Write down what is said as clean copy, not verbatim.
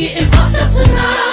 getting fucked up tonight.